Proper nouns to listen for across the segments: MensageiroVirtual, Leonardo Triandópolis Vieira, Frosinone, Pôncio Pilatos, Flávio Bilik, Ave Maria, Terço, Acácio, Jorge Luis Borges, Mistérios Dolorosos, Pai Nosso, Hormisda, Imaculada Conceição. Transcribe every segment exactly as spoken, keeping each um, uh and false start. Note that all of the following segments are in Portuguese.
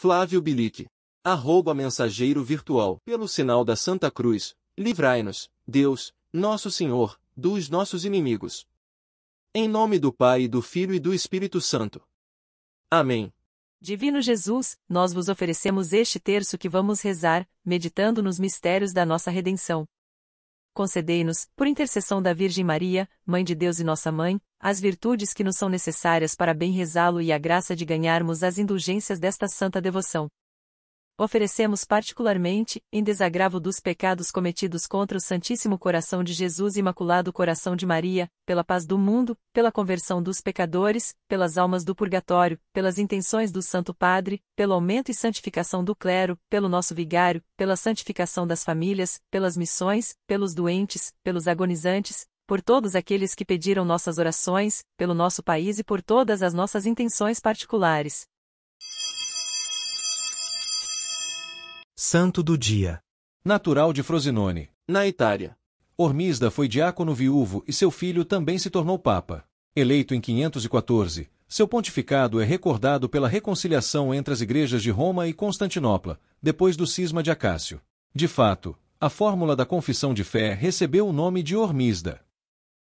Flávio Bilik. Arroba mensageiro virtual. Pelo sinal da Santa Cruz, livrai-nos, Deus, nosso Senhor, dos nossos inimigos. Em nome do Pai e do Filho e do Espírito Santo. Amém. Divino Jesus, nós vos oferecemos este terço que vamos rezar, meditando nos mistérios da nossa redenção. Concedei-nos, por intercessão da Virgem Maria, Mãe de Deus e Nossa Mãe, as virtudes que nos são necessárias para bem rezá-lo e a graça de ganharmos as indulgências desta santa devoção. Oferecemos particularmente, em desagravo dos pecados cometidos contra o Santíssimo Coração de Jesus e Imaculado Coração de Maria, pela paz do mundo, pela conversão dos pecadores, pelas almas do purgatório, pelas intenções do Santo Padre, pelo aumento e santificação do clero, pelo nosso vigário, pela santificação das famílias, pelas missões, pelos doentes, pelos agonizantes, por todos aqueles que pediram nossas orações, pelo nosso país e por todas as nossas intenções particulares. Santo do dia. Natural de Frosinone, na Itália. Hormisda foi diácono viúvo e seu filho também se tornou papa. Eleito em quinhentos e quatorze, seu pontificado é recordado pela reconciliação entre as igrejas de Roma e Constantinopla, depois do cisma de Acácio. De fato, a fórmula da confissão de fé recebeu o nome de Hormisda.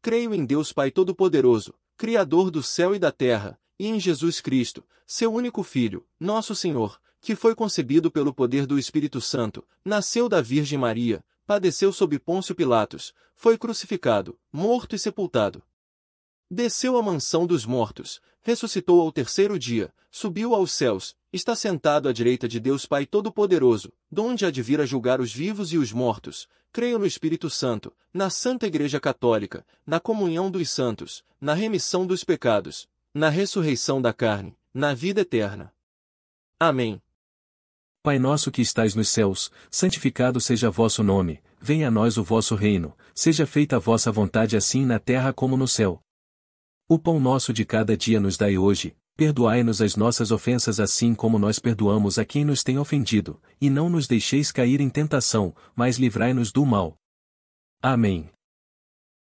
Creio em Deus Pai Todo-Poderoso, Criador do céu e da terra, e em Jesus Cristo, seu único Filho, nosso Senhor, que foi concebido pelo poder do Espírito Santo, nasceu da Virgem Maria, padeceu sob Pôncio Pilatos, foi crucificado, morto e sepultado. Desceu à mansão dos mortos, ressuscitou ao terceiro dia, subiu aos céus, está sentado à direita de Deus Pai Todo-Poderoso, donde há de vir a julgar os vivos e os mortos. Creio no Espírito Santo, na Santa Igreja Católica, na comunhão dos santos, na remissão dos pecados, na ressurreição da carne, na vida eterna. Amém. Pai nosso que estais nos céus, santificado seja vosso nome, venha a nós o vosso reino, seja feita a vossa vontade assim na terra como no céu. O pão nosso de cada dia nos dai hoje, perdoai-nos as nossas ofensas assim como nós perdoamos a quem nos tem ofendido, e não nos deixeis cair em tentação, mas livrai-nos do mal. Amém.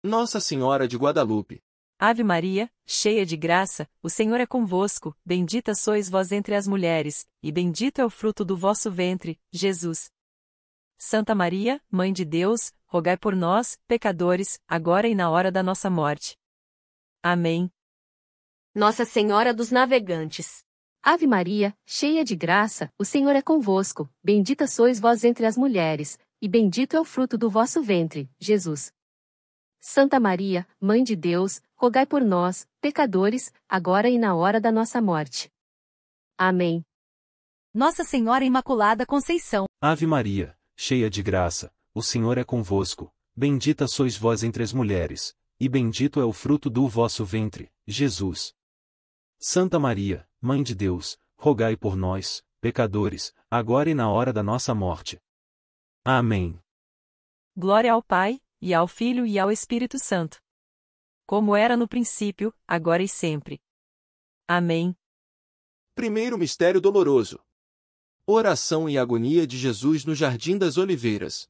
Nossa Senhora de Guadalupe. Ave Maria, cheia de graça, o Senhor é convosco, bendita sois vós entre as mulheres, e bendito é o fruto do vosso ventre, Jesus. Santa Maria, Mãe de Deus, rogai por nós, pecadores, agora e na hora da nossa morte. Amém. Nossa Senhora dos Navegantes. Ave Maria, cheia de graça, o Senhor é convosco, bendita sois vós entre as mulheres, e bendito é o fruto do vosso ventre, Jesus. Santa Maria, Mãe de Deus, rogai por nós, pecadores, agora e na hora da nossa morte. Amém. Nossa Senhora Imaculada Conceição. Ave Maria, cheia de graça, o Senhor é convosco, bendita sois vós entre as mulheres, e bendito é o fruto do vosso ventre, Jesus. Santa Maria, Mãe de Deus, rogai por nós, pecadores, agora e na hora da nossa morte. Amém. Glória ao Pai, e ao Filho e ao Espírito Santo. Como era no princípio, agora e sempre. Amém. Primeiro Mistério Doloroso. Oração e agonia de Jesus no Jardim das Oliveiras.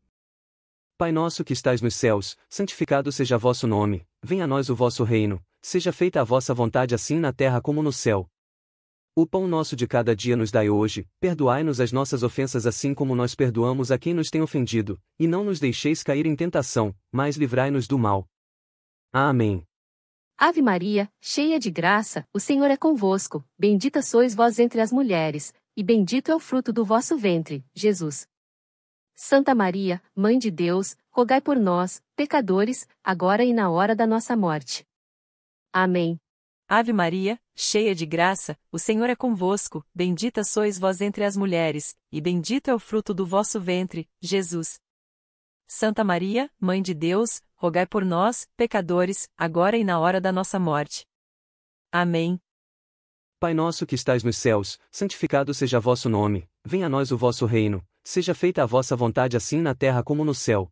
Pai nosso que estais nos céus, santificado seja vosso nome, venha a nós o vosso reino, seja feita a vossa vontade assim na terra como no céu. O pão nosso de cada dia nos dai hoje, perdoai-nos as nossas ofensas assim como nós perdoamos a quem nos tem ofendido, e não nos deixeis cair em tentação, mas livrai-nos do mal. Amém. Ave Maria, cheia de graça, o Senhor é convosco, bendita sois vós entre as mulheres, e bendito é o fruto do vosso ventre, Jesus. Santa Maria, Mãe de Deus, rogai por nós, pecadores, agora e na hora da nossa morte. Amém. Ave Maria, cheia de graça, o Senhor é convosco, bendita sois vós entre as mulheres, e bendito é o fruto do vosso ventre, Jesus. Santa Maria, Mãe de Deus, rogai por nós, pecadores, agora e na hora da nossa morte. Amém. Pai nosso que estais nos céus, santificado seja vosso nome, venha a nós o vosso reino, seja feita a vossa vontade assim na terra como no céu.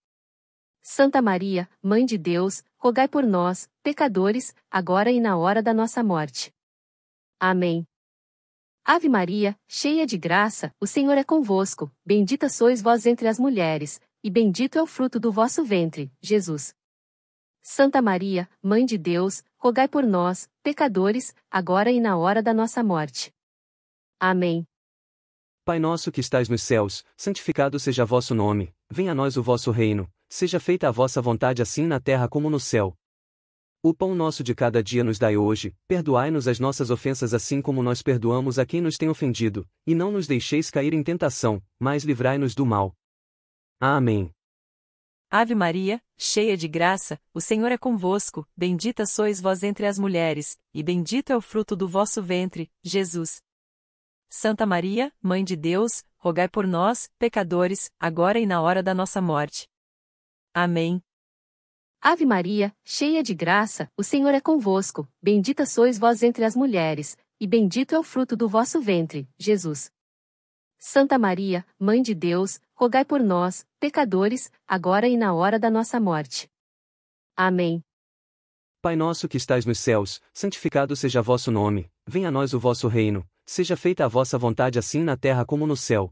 Santa Maria, Mãe de Deus, rogai por nós, pecadores, agora e na hora da nossa morte. Amém. Ave Maria, cheia de graça, o Senhor é convosco, bendita sois vós entre as mulheres, e bendito é o fruto do vosso ventre, Jesus. Santa Maria, Mãe de Deus, rogai por nós, pecadores, agora e na hora da nossa morte. Amém. Pai nosso que estais nos céus, santificado seja vosso nome, venha a nós o vosso reino, seja feita a vossa vontade assim na terra como no céu. O pão nosso de cada dia nos dai hoje, perdoai-nos as nossas ofensas assim como nós perdoamos a quem nos tem ofendido, e não nos deixeis cair em tentação, mas livrai-nos do mal. Amém. Ave Maria, cheia de graça, o Senhor é convosco, bendita sois vós entre as mulheres, e bendito é o fruto do vosso ventre, Jesus. Santa Maria, Mãe de Deus, rogai por nós, pecadores, agora e na hora da nossa morte. Amém. Ave Maria, cheia de graça, o Senhor é convosco, bendita sois vós entre as mulheres, e bendito é o fruto do vosso ventre, Jesus. Santa Maria, Mãe de Deus, rogai por nós, pecadores, agora e na hora da nossa morte. Amém. Pai nosso que estais nos céus, santificado seja vosso nome, venha a nós o vosso reino, seja feita a vossa vontade assim na terra como no céu.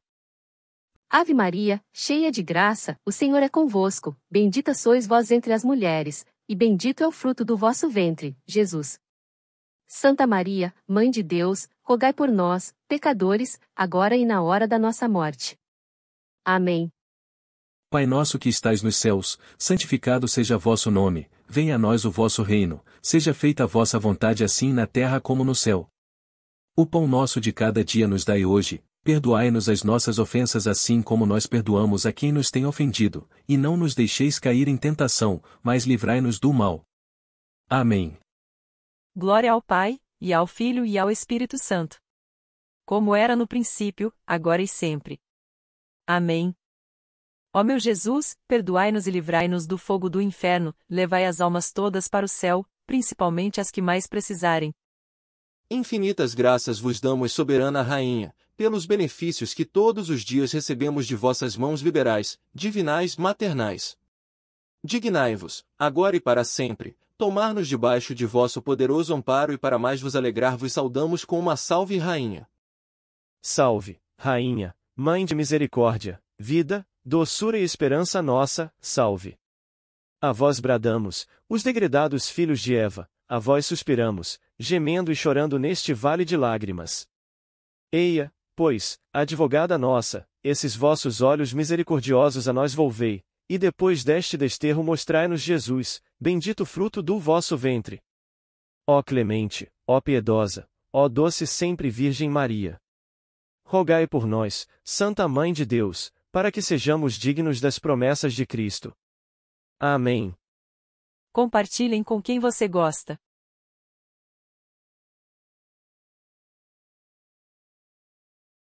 Ave Maria, cheia de graça, o Senhor é convosco, bendita sois vós entre as mulheres, e bendito é o fruto do vosso ventre, Jesus. Santa Maria, Mãe de Deus, rogai por nós, pecadores, agora e na hora da nossa morte. Amém. Pai nosso que estais nos céus, santificado seja vosso nome, venha a nós o vosso reino, seja feita a vossa vontade assim na terra como no céu. O pão nosso de cada dia nos dai hoje, perdoai-nos as nossas ofensas assim como nós perdoamos a quem nos tem ofendido, e não nos deixeis cair em tentação, mas livrai-nos do mal. Amém. Glória ao Pai, e ao Filho e ao Espírito Santo. Como era no princípio, agora e sempre. Amém. Ó meu Jesus, perdoai-nos e livrai-nos do fogo do inferno, levai as almas todas para o céu, principalmente as que mais precisarem. Infinitas graças vos damos, soberana Rainha, pelos benefícios que todos os dias recebemos de vossas mãos liberais, divinais maternais. Dignai-vos, agora e para sempre, tomar-nos debaixo de vosso poderoso amparo e para mais vos alegrar vos saudamos com uma salve rainha. Salve, rainha, mãe de misericórdia, vida, doçura e esperança nossa, salve. A vós bradamos, os degredados filhos de Eva, a vós suspiramos, gemendo e chorando neste vale de lágrimas. Eia, pois, advogada nossa, esses vossos olhos misericordiosos a nós volvei, e depois deste desterro mostrai-nos Jesus, bendito fruto do vosso ventre. Ó clemente, ó piedosa, ó doce sempre Virgem Maria. Rogai por nós, Santa Mãe de Deus, para que sejamos dignos das promessas de Cristo. Amém. Compartilhem com quem você gosta.